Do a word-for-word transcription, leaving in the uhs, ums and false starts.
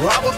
Robert